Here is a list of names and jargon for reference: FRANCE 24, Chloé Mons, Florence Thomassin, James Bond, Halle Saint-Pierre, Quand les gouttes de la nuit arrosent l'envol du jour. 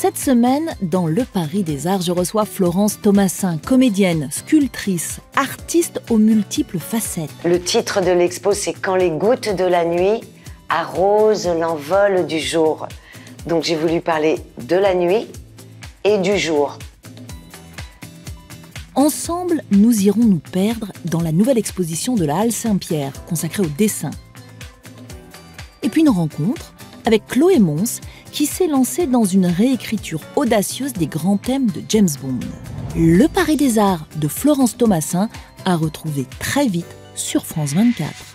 Cette semaine, dans le Paris des Arts, je reçois Florence Thomassin, comédienne, sculptrice, artiste aux multiples facettes. Le titre de l'expo, c'est « Quand les gouttes de la nuit arrosent l'envol du jour ». Donc j'ai voulu parler de la nuit et du jour. Ensemble, nous irons nous perdre dans la nouvelle exposition de la Halle Saint-Pierre, consacrée au dessin. Et puis une rencontre avec Chloé Mons, qui s'est lancée dans une réécriture audacieuse des grands thèmes de James Bond. Le Paris des Arts de Florence Thomassin à retrouver très vite sur France 24.